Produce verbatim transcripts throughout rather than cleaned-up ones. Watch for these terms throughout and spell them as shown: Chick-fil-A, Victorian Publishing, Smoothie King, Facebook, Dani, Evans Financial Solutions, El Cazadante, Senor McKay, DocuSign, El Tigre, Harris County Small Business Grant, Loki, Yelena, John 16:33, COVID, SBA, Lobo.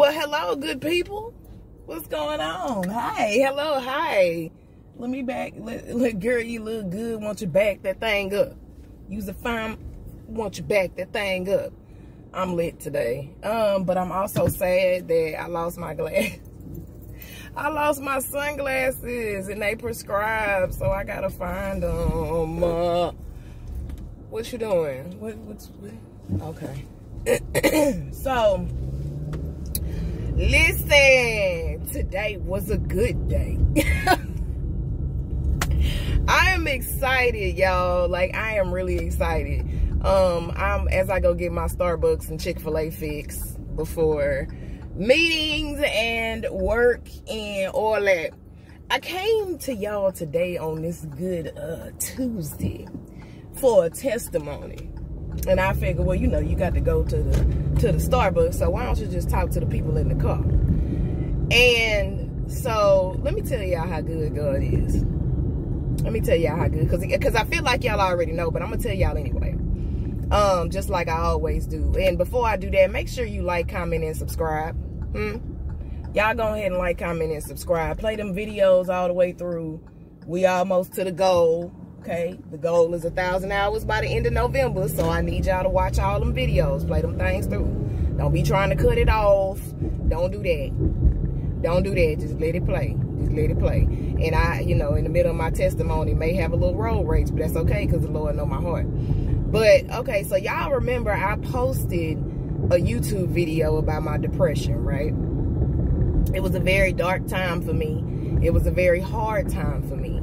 Well, hello, good people. What's going on? Hi. Hello. Hi. Let me back. Let, let girl, you look good. Want you back that thing up. Use a firm. Want you back that thing up. I'm lit today. Um, but I'm also sad that I lost my glass. I lost my sunglasses and they prescribed, so I gotta find them. Uh, what you doing? What? What's? What? Okay. So, listen. Today was a good day. I am excited, y'all. Like, I am really excited. Um, I'm as I go get my Starbucks and Chick-fil-A fix before meetings and work and all that. I came to y'all today on this good uh, Tuesday for a testimony, and I figured, well, you know, you got to go to the to the Starbucks, so why don't you just talk to the people in the car? And so let me tell y'all how good God is. Let me tell y'all how good, because because I feel like y'all already know, but I'm gonna tell y'all anyway. Um, just like I always do. And before I do that, make sure you like, comment, and subscribe. Hmm? Y'all go ahead and like, comment, and subscribe. Play them videos all the way through. We almost to the goal, okay? The goal is a thousand hours by the end of November, so I need y'all to watch all them videos. Play them things through. Don't be trying to cut it off. Don't do that. Don't do that. Just let it play. Just let it play. And I, you know, in the middle of my testimony, may have a little road rage, but that's okay, because the Lord know my heart. But, okay, so y'all remember I posted a YouTube video about my depression, right? It was a very dark time for me. It was a very hard time for me.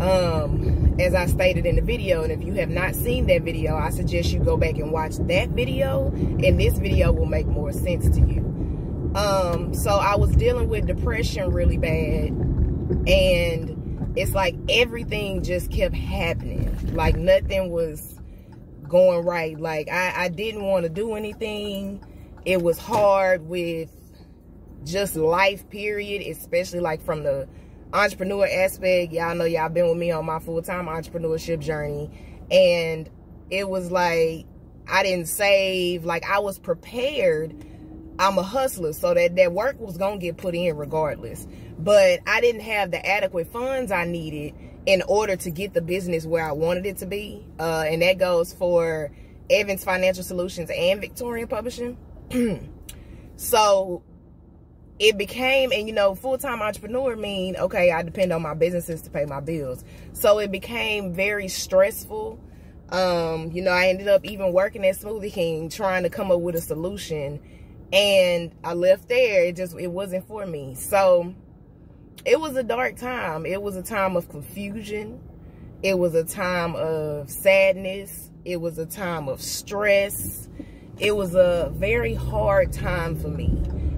Um, as I stated in the video, and if you have not seen that video, I suggest you go back and watch that video, and this video will make more sense to you. Um, so I was dealing with depression really bad, and it's like everything just kept happening. Like, nothing was going right. Like, I, I didn't want to do anything. It was hard with just life, period, especially like from the entrepreneur aspect. Y'all know y'all been with me on my full-time entrepreneurship journey, and it was like I didn't save. Like, I was prepared. I'm a hustler, so that that work was gonna get put in regardless, but I didn't have the adequate funds I needed in order to get the business where I wanted it to be. Uh, and that goes for Evans Financial Solutions and Victorian Publishing. So it became, and you know, full-time entrepreneur mean, okay, I depend on my businesses to pay my bills. So it became very stressful. Um, you know, I ended up even working at Smoothie King trying to come up with a solution. And I left there. It just, it wasn't for me. So it was a dark time. It was a time of confusion. It was a time of sadness. It was a time of stress. It was a very hard time for me.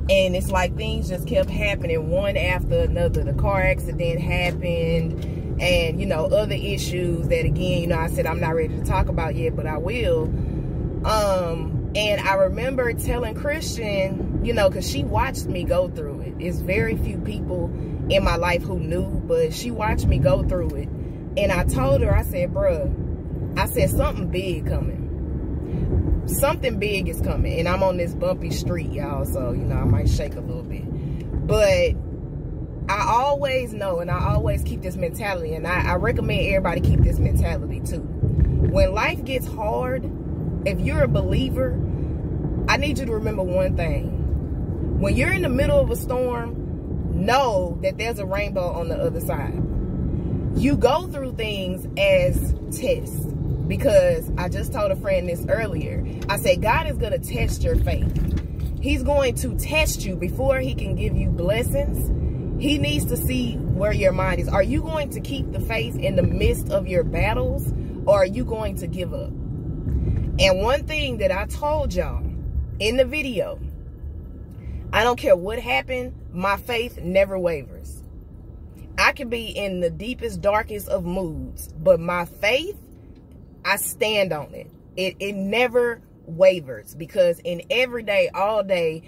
And it's like things just kept happening one after another. The car accident happened, and, you know, other issues that, again, you know, I said I'm not ready to talk about yet, but I will. Um, and I remember telling Christian, you know, because she watched me go through it. It's very few people in my life who knew, but she watched me go through it. And I told her, I said, bruh, I said, something big coming. Something big is coming. And I'm on this bumpy street, y'all, so, you know, I might shake a little bit. But I always know, and I always keep this mentality, and I, I recommend everybody keep this mentality too. When life gets hard, if you're a believer, I need you to remember one thing. When you're in the middle of a storm, know that there's a rainbow on the other side. You go through things as tests, because I just told a friend this earlier. I said, God is going to test your faith. He's going to test you before he can give you blessings. He needs to see where your mind is. Are you going to keep the faith in the midst of your battles, or are you going to give up? And one thing that I told y'all in the video, I don't care what happened, my faith never wavers. I could be in the deepest, darkest of moods, but my faith, I stand on it. It, it never wavers, because in every day, all day,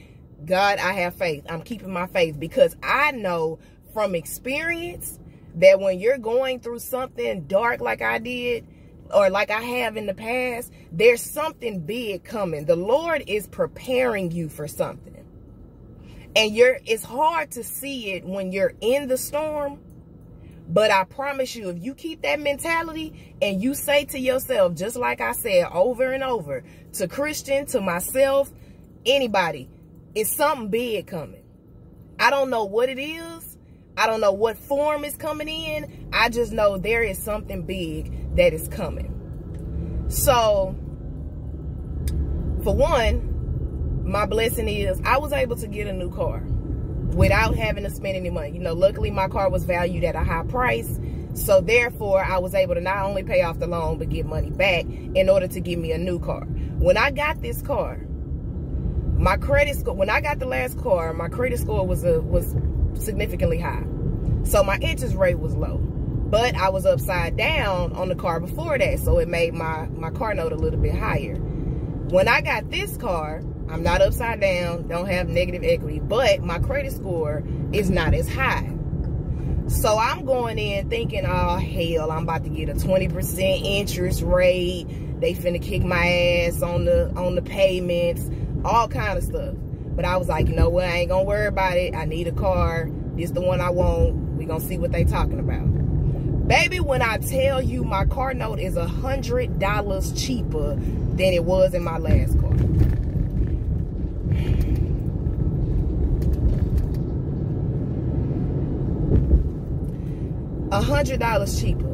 God, I have faith. I'm keeping my faith, because I know from experience that when you're going through something dark like I did, or like I have in the past, there's something big coming. The Lord is preparing you for something. And you're, it's hard to see it when you're in the storm. But I promise you, if you keep that mentality and you say to yourself, just like I said over and over, to Christian, to myself, anybody, it's something big coming. I don't know what it is. I don't know what form is coming in. I just know there is something big that is coming. So, for one, my blessing is I was able to get a new car without having to spend any money. You know, luckily my car was valued at a high price. So therefore, I was able to not only pay off the loan, but get money back in order to give me a new car. When I got this car, my credit score, when I got the last car, my credit score was a, was significantly high. So my interest rate was low, but I was upside down on the car before that. So it made my, my car note a little bit higher. When I got this car, I'm not upside down, don't have negative equity, but my credit score is not as high. So I'm going in thinking, oh hell, I'm about to get a twenty percent interest rate. They finna kick my ass on the on the payments, all kind of stuff. But I was like, you know what, I ain't gonna worry about it. I need a car. This the one I want. We gonna see what they talking about. Baby, when I tell you my car note is one hundred dollars cheaper than it was in my last car. one hundred dollars cheaper.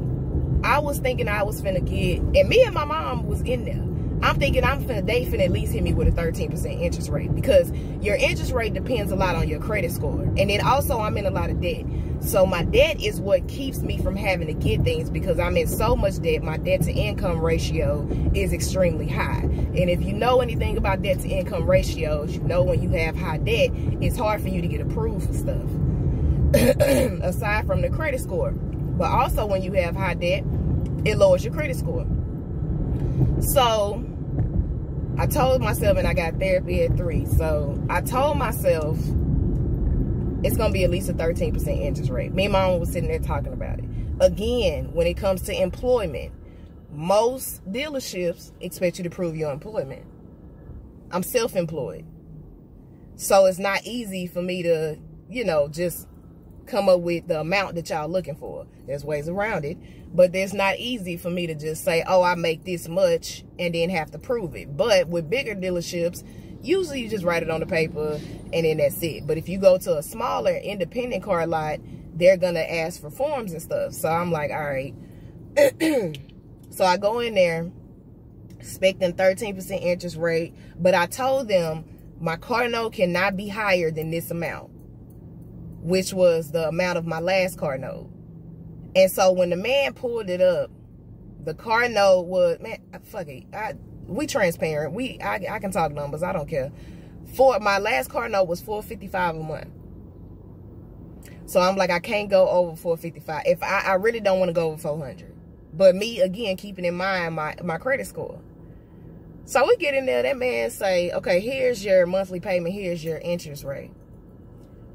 I was thinking I was finna get, and me and my mom was in there. I'm thinking I'm finna, they finna at least hit me with a thirteen percent interest rate, because your interest rate depends a lot on your credit score. And then also I'm in a lot of debt. So my debt is what keeps me from having to get things, because I'm in so much debt. My debt to income ratio is extremely high. And if you know anything about debt to income ratios, you know when you have high debt, it's hard for you to get approved for stuff. Aside from the credit score. But also when you have high debt, it lowers your credit score. So I told myself, and I got therapy at three. So I told myself it's going to be at least a thirteen percent interest rate. Me and my mom was sitting there talking about it. Again, when it comes to employment, most dealerships expect you to prove your employment. I'm self-employed. So it's not easy for me to, you know, just come up with the amount that y'all looking for. There's ways around it, but it's not easy for me to just say, oh, I make this much and then have to prove it. But with bigger dealerships, usually you just write it on the paper and then that's it. But if you go to a smaller independent car lot, they're gonna ask for forms and stuff. So I'm like, all right. So I go in there expecting thirteen percent interest rate, but I told them my car note cannot be higher than this amount, which was the amount of my last car note. And so when the man pulled it up, the car note was, man, fuck it, I, we transparent, we, I, I can talk numbers, I don't care. For, my last car note was four fifty-five a month. So I'm like, I can't go over four fifty-five. If I, I really don't want to go over four hundred. But me, again, keeping in mind my, my credit score. So we get in there, that man say, okay, here's your monthly payment, here's your interest rate.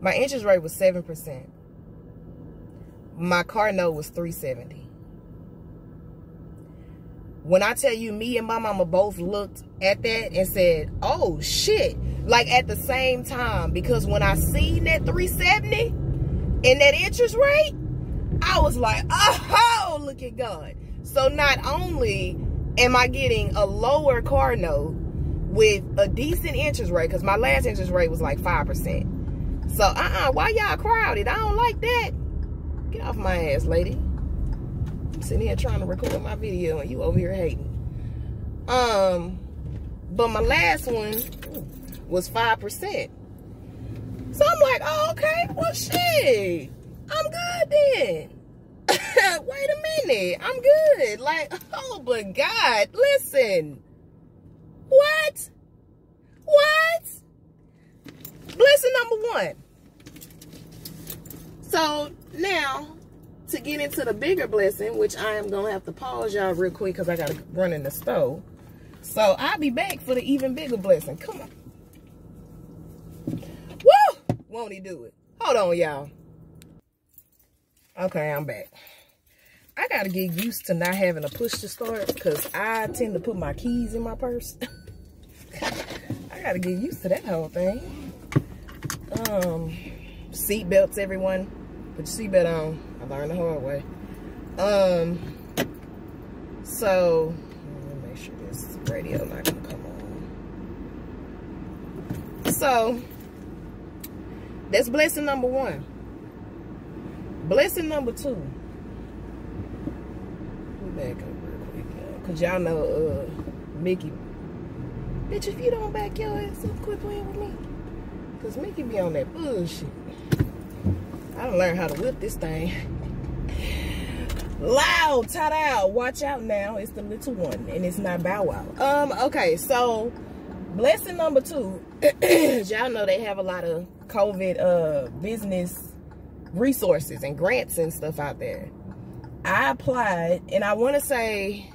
My interest rate was seven percent. My car note was three seventy. When I tell you, me and my mama both looked at that and said, oh shit, like at the same time, because when I seen that three seventy and that interest rate, I was like, oh, look at God. So not only am I getting a lower car note with a decent interest rate, because my last interest rate was like five percent. So, uh-uh, why y'all crowded? I don't like that. Get off my ass, lady. I'm sitting here trying to record my video and you over here hating. Um, but my last one was five percent. So I'm like, oh, okay, well, shit. I'm good then. Wait a minute. I'm good. Like, oh, but God, listen. What? What? Blessing number one. So now to get into the bigger blessing, which I am gonna have to pause y'all real quick because I gotta run in the stove. So I'll be back for the even bigger blessing. Come on. Woo! Won't he do it? Hold on, y'all. Okay, I'm back. I gotta get used to not having a push to start because I tend to put my keys in my purse. I gotta get used to that whole thing. Um, seat belts, everyone. Put your seatbelt on. I learned the hard way. Um, so, let me make sure this radio light can come on. So, that's blessing number one. Blessing number two. Let me back up real quick, y'all. Because y'all know uh, Mickey. Bitch, if you don't back your ass up, quit playing with me. Because Mickey be on that bullshit. I done learned how to whip this thing. Loud, ta-da, watch out now. It's the little one, and it's not Bow Wow. Um, okay, so blessing number two. Y'all know they have a lot of COVID uh, business resources and grants and stuff out there. I applied, and I want to say,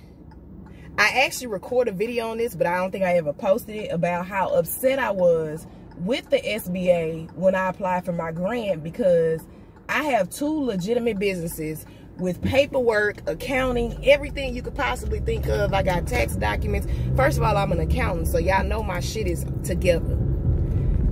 I actually recorded a video on this, but I don't think I ever posted it, about how upset I was with the S B A when I applied for my grant, because I have two legitimate businesses with paperwork, accounting, everything you could possibly think of. I got tax documents. First of all, I'm an accountant, so y'all know my shit is together.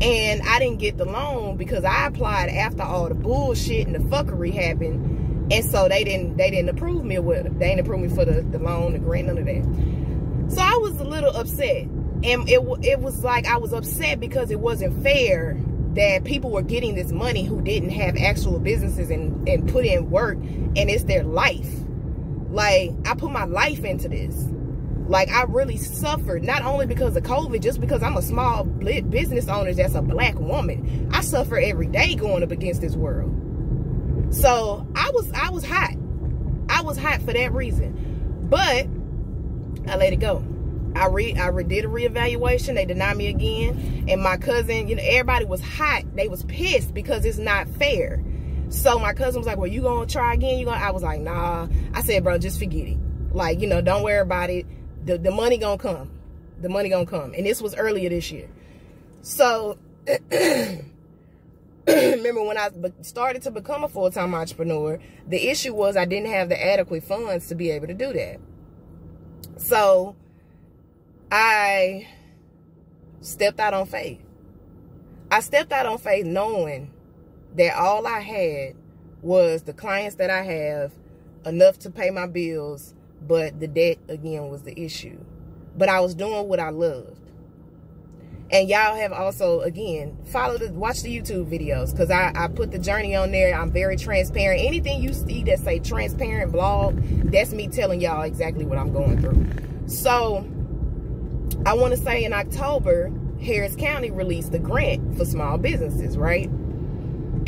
And I didn't get the loan because I applied after all the bullshit and the fuckery happened. And so they didn't they didn't approve me with it. They didn't approve me for the, the loan, the grant, none of that. So I was a little upset. And it, it was like I was upset because it wasn't fair that people were getting this money who didn't have actual businesses and, and put in work, and it's their life. Like, I put my life into this. Like, I really suffered, not only because of COVID, just because I'm a small business owner that's a black woman. I suffer every day going up against this world. So I was, I was hot. I was hot for that reason. But I let it go. I re I re did a reevaluation. They denied me again. And my cousin, you know, everybody was hot. They was pissed because it's not fair. So my cousin was like, "Well, you gonna try again? You gonna?" I was like, "Nah." I said, "Bro, just forget it. Like, you know, don't worry about it. The the money gonna come. The money gonna come." And this was earlier this year. So remember when I started to become a full time entrepreneur, the issue was I didn't have the adequate funds to be able to do that. So I stepped out on faith. I stepped out on faith knowing that all I had was the clients that I have, enough to pay my bills, but the debt, again, was the issue. But I was doing what I loved. And y'all have also, again, follow the, watch the YouTube videos, because I, I put the journey on there. I'm very transparent. Anything you see that say transparent blog, that's me telling y'all exactly what I'm going through. So I want to say in October, Harris County released the grant for small businesses, right?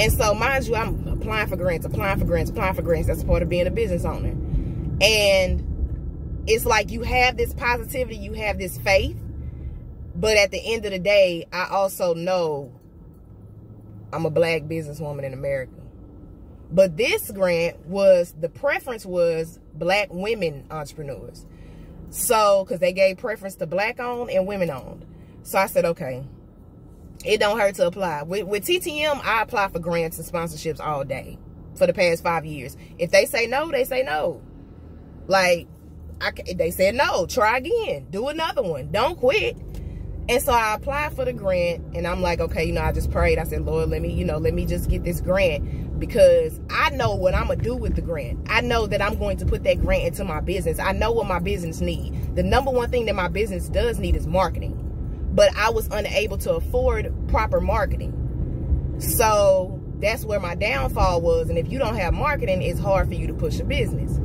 And so, mind you, I'm applying for grants, applying for grants, applying for grants. That's part of being a business owner. And it's like you have this positivity, you have this faith, but at the end of the day, I also know I'm a black businesswoman in America. But this grant was, the preference was black women entrepreneurs. So, because they gave preference to black-owned and women-owned. So I said, okay, it don't hurt to apply. With, with T T M, I apply for grants and sponsorships all day for the past five years. If they say no, they say no. Like, I, they said no. Try again. Do another one. Don't quit. And so I applied for the grant, and I'm like, okay, you know, I just prayed. I said, Lord, let me, you know, let me just get this grant, because I know what I'm going to do with the grant. I know that I'm going to put that grant into my business. I know what my business needs. The number one thing that my business does need is marketing, but I was unable to afford proper marketing. So that's where my downfall was. And if you don't have marketing, it's hard for you to push a business.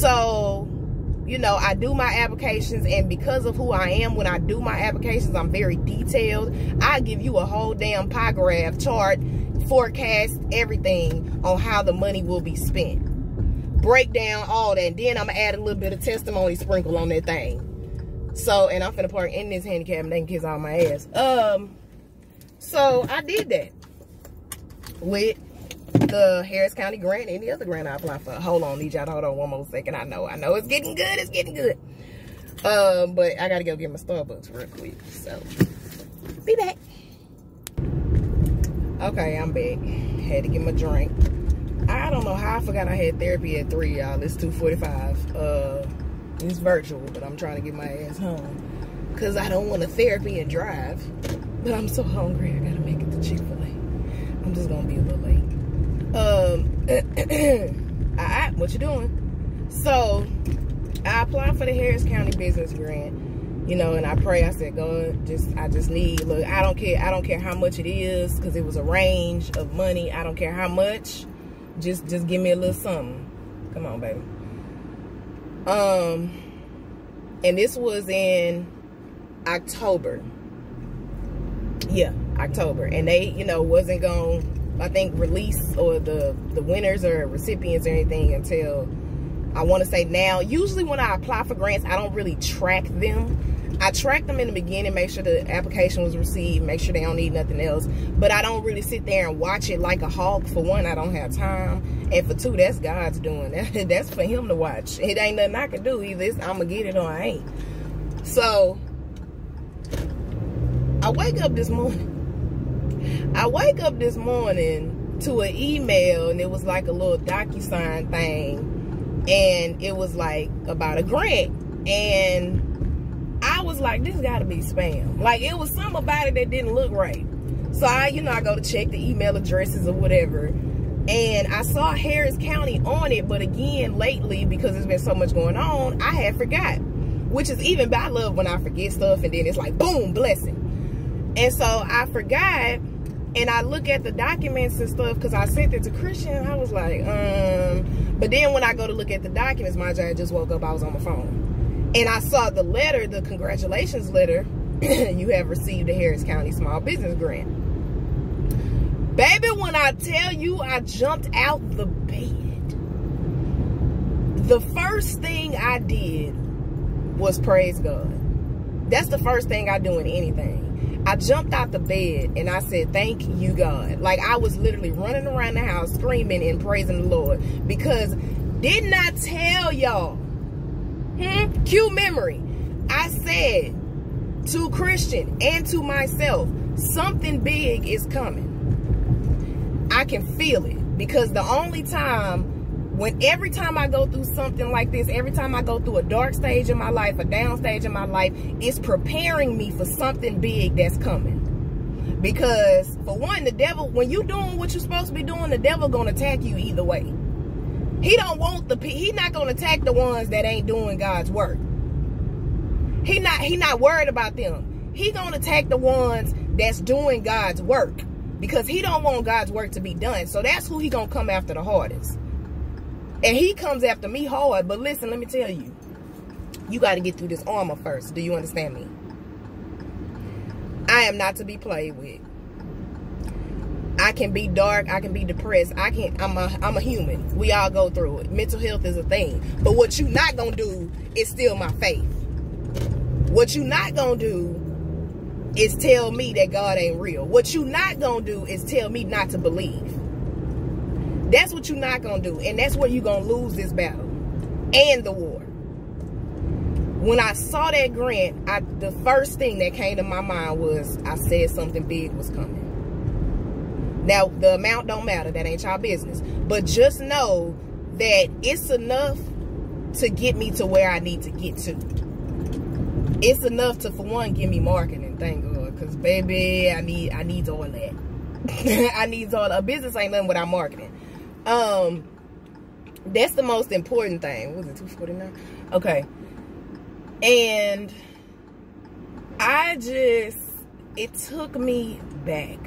So, you know, I do my applications, and because of who I am, when I do my applications, I'm very detailed. I give you a whole damn pie graph, chart, forecast, everything on how the money will be spent. Break down all that. And then I'm going to add a little bit of testimony sprinkle on that thing. So, and I'm finna park in this handicap and they can kiss all my ass. Um, so I did that with the Harris County grant and the other grant I applied for. Hold on, need y'all to hold on one more second. I know, I know it's getting good, it's getting good. Um, but I gotta go get my Starbucks real quick, so be back. Okay, I'm back. Had to get my drink. I don't know how I forgot I had therapy at three, y'all. It's two forty-five. Uh, it's virtual, but I'm trying to get my ass home because I don't want to therapy and drive. But I'm so hungry, I gotta make it to Chick-fil-A. I'm just gonna be a little late. Um, all right, what you doing? So I applied for the Harris County Business Grant. You know, and I pray, I said, God, just, I just need, look, I don't care, I don't care how much it is, because it was a range of money. I don't care how much, just, just give me a little something. Come on, baby. Um, and this was in October. Yeah, October. And they, you know, wasn't gonna, I think, release or the, the winners or recipients or anything until, I want to say now. Usually when I apply for grants, I don't really track them. I track them in the beginning, make sure the application was received, make sure they don't need nothing else. But I don't really sit there and watch it like a hawk. For one, I don't have time. And for two, that's God's doing. That's for him to watch. It ain't nothing I can do. Either it's, I'm going to get it or I ain't. So, I wake up this morning. I wake up this morning to an email, and it was like a little DocuSign thing. And it was like about a grant. And I was like, this gotta be spam. Like, it was something about it that didn't look right. So I, you know, I go to check the email addresses or whatever. And I saw Harris County on it, but again, lately, because there's been so much going on, I had forgot. Which is even, but I love when I forget stuff and then it's like, boom, blessing. And so I forgot. And I look at the documents and stuff, because I sent it to Christian, and I was like, um, but then when I go to look at the documents, my dad just woke up, I was on my phone. And I saw the letter, the congratulations letter, you have received the Harris County Small Business Grant. Baby, when I tell you I jumped out the bed, the first thing I did was praise God. That's the first thing I do in anything. I jumped out the bed and I said, thank you, God. Like, I was literally running around the house screaming and praising the Lord, because didn't I tell y'all, hmm? Cue memory. I said to Christian and to myself, something big is coming. I can feel it, because the only time, when every time I go through something like this, every time I go through a dark stage in my life, a down stage in my life, it's preparing me for something big that's coming. Because, for one, the devil, when you doing what you're supposed to be doing, the devil gonna attack you either way. He don't want the, he not gonna attack the ones that ain't doing God's work. He not, he not worried about them. He gonna attack the ones that's doing God's work, because he don't want God's work to be done. So that's who he gonna come after the hardest. And he comes after me hard, but listen, let me tell you, you gotta get through this armor first. Do you understand me? I am not to be played with. I can be dark. I can be depressed. I can. I'm a. I'm a human. We all go through it. Mental health is a thing. But what you not gonna do is steal my faith. What you not gonna do is tell me that God ain't real. What you not gonna do is tell me not to believe. That's what you not gonna do, and that's where you gonna lose this battle and the war. When I saw that grant, I, the first thing that came to my mind was, I said something big was coming. Now, the amount don't matter. That ain't y'all business. But just know that it's enough to get me to where I need to get to. It's enough to, for one, give me marketing, thank God. Because, baby, I need, I need all that. I need all that. A business ain't nothing without marketing. Um, that's the most important thing. What was it, two forty-nine? Okay. And I just, it took me back.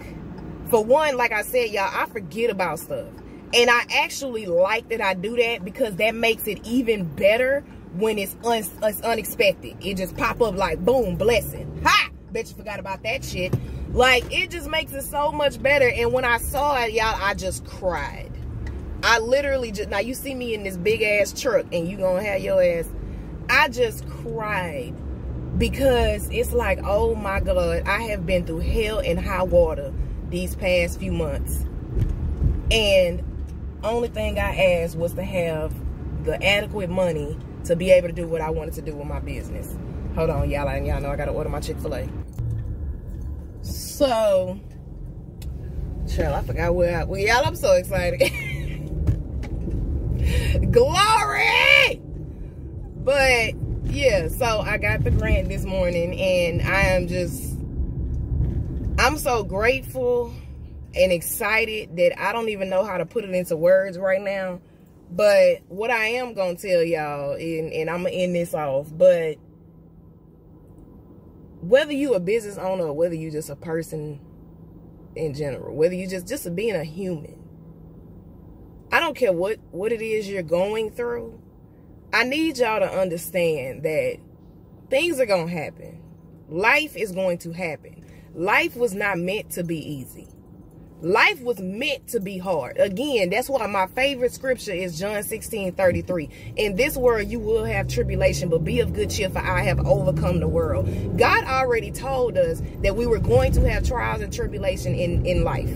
For one, like I said, y'all, I forget about stuff. And I actually like that I do that, because that makes it even better when it's, un it's unexpected. It just pop up like, boom, blessing. Ha! Bet you forgot about that shit. Like, it just makes it so much better. And when I saw it, y'all, I just cried. I literally just, now you see me in this big ass truck and you gonna have your ass. I just cried, because it's like, oh my God, I have been through hell and high water these past few months. And only thing I asked was to have the adequate money to be able to do what I wanted to do with my business. Hold on, y'all, and y'all know I gotta order my Chick-fil-A. So, child, I forgot where I, well, y'all, I'm so excited. Glory! But yeah, so I got the grant this morning, and I am just, I'm so grateful. and excited that I don't even know how to put it into words right now. But what I am going to tell y'all, and, and I'm going to end this off, but whether you a business owner or whether you just a person in general, whether you just, just being a human, I don't care what, what it is you're going through, I need y'all to understand that things are going to happen. Life is going to happen. Life was not meant to be easy. Life was meant to be hard. Again, that's why my favorite scripture is John sixteen thirty-three. In this world you will have tribulation, but be of good cheer, for I have overcome the world. God already told us that we were going to have trials and tribulation in, in life.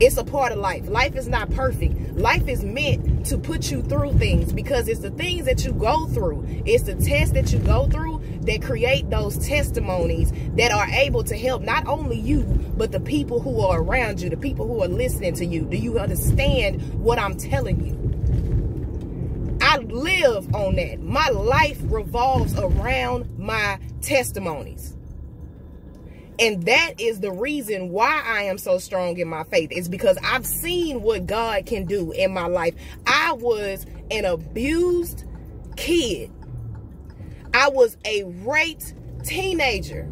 It's a part of life. Life is not perfect. Life is meant to put you through things, because it's the things that you go through, it's the tests that you go through that create those testimonies that are able to help not only you, but the people who are around you, the people who are listening to you. Do you understand what I'm telling you? I live on that. My life revolves around my testimonies. And that is the reason why I am so strong in my faith. It's because I've seen what God can do in my life. I was an abused kid. I was a raped teenager.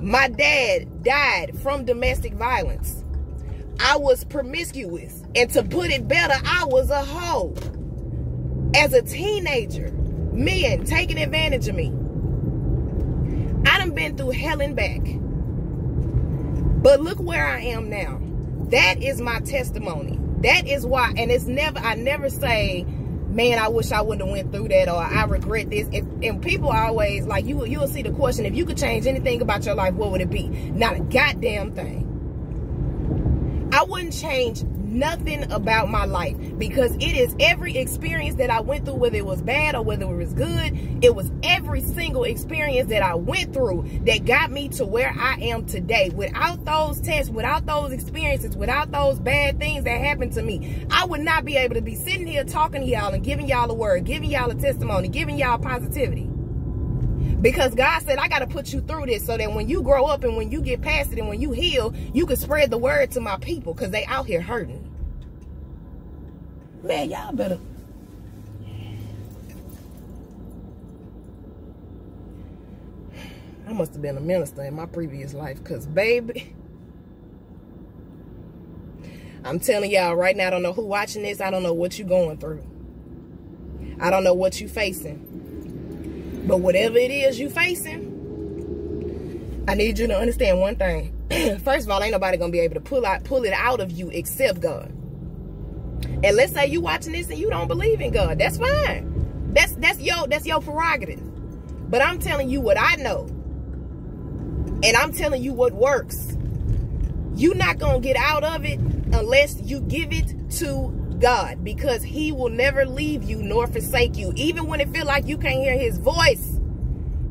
My dad died from domestic violence. I was promiscuous. And to put it better, I was a hoe. As a teenager, men taking advantage of me. I done been through hell and back. But look where I am now. That is my testimony. That is why. And it's never, I never say, man, I wish I wouldn't have went through that, or I regret this. And, and people are always like, you, you'll see the question, if you could change anything about your life, what would it be? Not a goddamn thing. I wouldn't change nothing about my life, because it is every experience that I went through, whether it was bad or whether it was good, it was every single experience that I went through that got me to where I am today. Without those tests, without those experiences, without those bad things that happened to me, I would not be able to be sitting here talking to y'all and giving y'all a word, giving y'all a testimony, giving y'all positivity. Because God said, I got to put you through this so that when you grow up and when you get past it and when you heal, you can spread the word to my people, because they out here hurting. Man, y'all better. I must have been a minister in my previous life, because, baby, I'm telling y'all right now, I don't know who watching this. I don't know what you're going through. I don't know what you're facing. But whatever it is you're facing, I need you to understand one thing. First of all, ain't nobody going to be able to pull out, pull it out of you except God. And let's say you watching this and you don't believe in God. That's fine. That's that's your that's your prerogative. But I'm telling you what I know. And I'm telling you what works. You're not going to get out of it unless you give it to God, because he will never leave you nor forsake you, even when it feel like you can't hear his voice.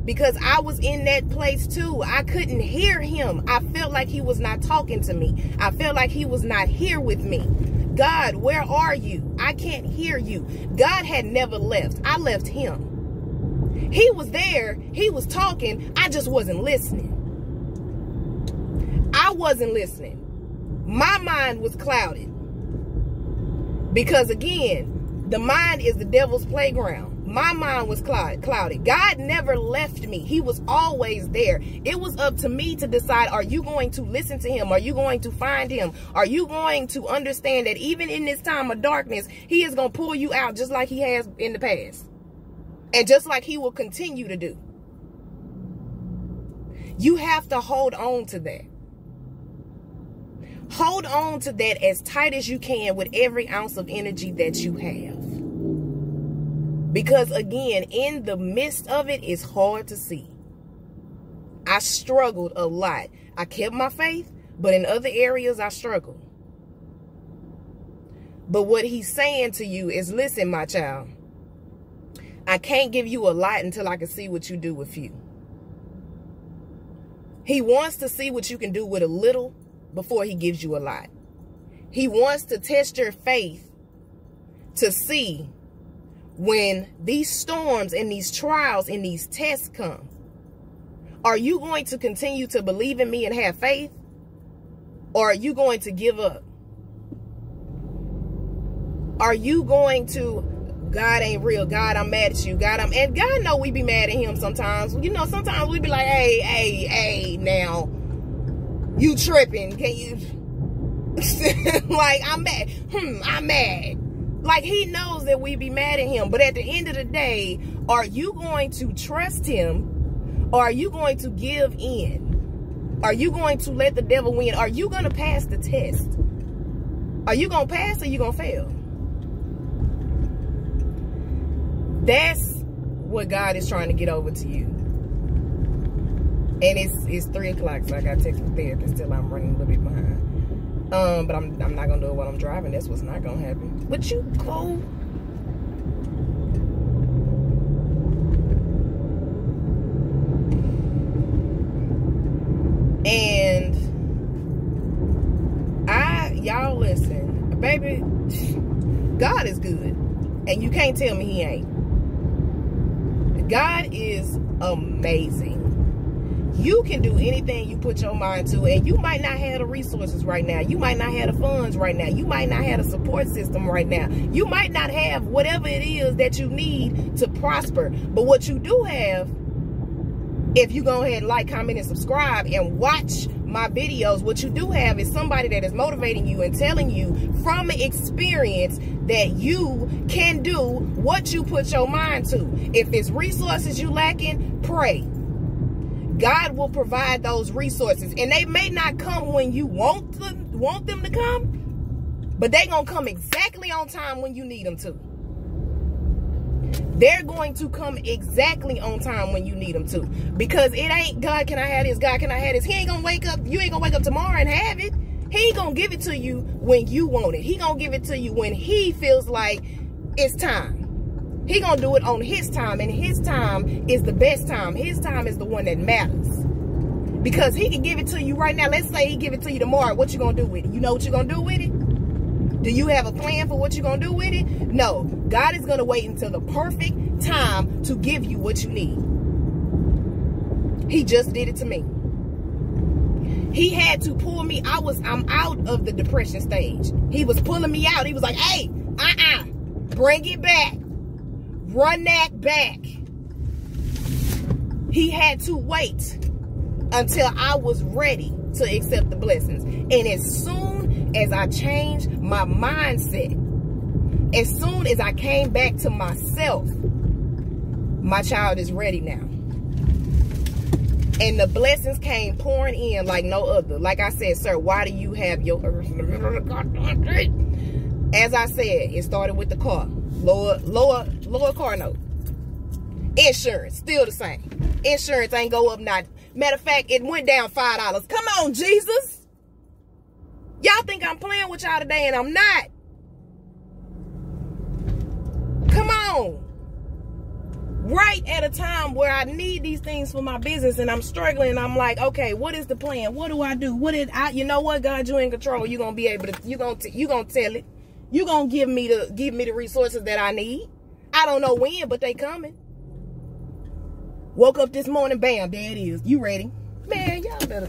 Because I was in that place too. I couldn't hear him. I felt like he was not talking to me. I felt like he was not here with me. God, where are you? I can't hear you. God had never left. I left him. He was there. He was talking. I just wasn't listening. I wasn't listening. My mind was clouded. Because again, the mind is the devil's playground. My mind was clouded. God never left me. He was always there. It was up to me to decide, are you going to listen to him? Are you going to find him? Are you going to understand that even in this time of darkness, he is going to pull you out just like he has in the past? And just like he will continue to do. You have to hold on to that. Hold on to that as tight as you can with every ounce of energy that you have. Because again, in the midst of it, it's hard to see. I struggled a lot. I kept my faith, but in other areas I struggled. But what he's saying to you is, listen, my child, I can't give you a lot until I can see what you do with you. He wants to see what you can do with a little before he gives you a lot. He wants to test your faith to see when these storms and these trials and these tests come, are you going to continue to believe in me and have faith? Or are you going to give up? Are you going to, God ain't real, God, I'm mad at you, God, I'm, and God know we be mad at him sometimes. You know, sometimes we be like, hey, hey, hey, now, you tripping, can you, like, I'm mad, hmm, I'm mad. Like, he knows that we be mad at him, but at the end of the day, are you going to trust him, or are you going to give in? Are you going to let the devil win? Are you going to pass the test? Are you going to pass, or you going to fail? That's what God is trying to get over to you. And it's it's three o'clock, so I got to text my therapist. Still, I'm running a little bit behind. Um, but I'm I'm not gonna do it while I'm driving. That's what's not gonna happen. But you go. And I, y'all listen, baby. God is good, and you can't tell me he ain't. God is amazing. You can do anything you put your mind to, and you might not have the resources right now. You might not have the funds right now. You might not have the support system right now. You might not have whatever it is that you need to prosper. But what you do have, if you go ahead and like, comment, and subscribe, and watch my videos, what you do have is somebody that is motivating you and telling you from experience that you can do what you put your mind to. If it's resources you lacking, pray. God will provide those resources. And they may not come when you want them, want them to come, but they're going to come exactly on time when you need them to. They're going to come exactly on time when you need them to. Because it ain't, God, can I have this? God, can I have this? He ain't going to wake up. You ain't going to wake up tomorrow and have it. He ain't going to give it to you when you want it. He going to give it to you when he feels like it's time. He going to do it on his time. And his time is the best time. His time is the one that matters. Because he can give it to you right now. Let's say he give it to you tomorrow. What you going to do with it? You know what you going to do with it? Do you have a plan for what you're going to do with it? No. God is going to wait until the perfect time to give you what you need. He just did it to me. He had to pull me. I was, I'm out of the depression stage. He was pulling me out. He was like, hey, uh-uh, bring it back. Run that back. He had to wait until I was ready to accept the blessings. And as soon as I changed my mindset, as soon as I came back to myself, my child is ready now. And the blessings came pouring in like no other. Like I said, sir, why do you have your... As I said, it started with the car. Lower, lower, lower car note. Insurance, still the same. Insurance ain't go up not. Matter of fact, it went down five dollars. Come on, Jesus. Y'all think I'm playing with y'all today, and I'm not. Come on. Right at a time where I need these things for my business, and I'm struggling, I'm like, okay, what is the plan? What do I do? What did I, you know what, God, you in control. You're going to be able to, you're going to, you're going to tell it. You're going to give me the, give me the resources that I need. I don't know when, but they coming. Woke up this morning, bam, there it is. You ready? Man, y'all better...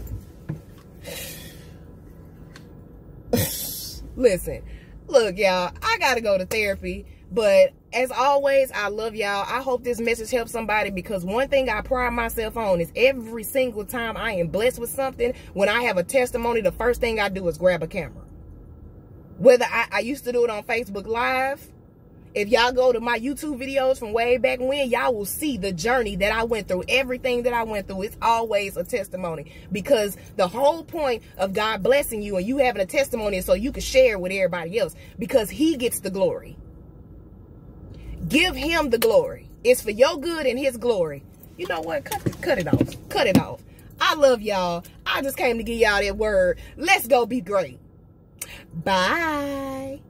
Listen, look, y'all, I gotta go to therapy, but as always, I love y'all. I hope this message helps somebody, because one thing I pride myself on is every single time I am blessed with something, when I have a testimony, the first thing I do is grab a camera. Whether I, I used to do it on Facebook Live. If y'all go to my YouTube videos from way back when, y'all will see the journey that I went through. Everything that I went through, it's always a testimony. Because the whole point of God blessing you and you having a testimony is so you can share with everybody else. Because he gets the glory. Give him the glory. It's for your good and his glory. You know what? Cut, cut it off. Cut it off. I love y'all. I just came to give y'all that word. Let's go be great. Bye.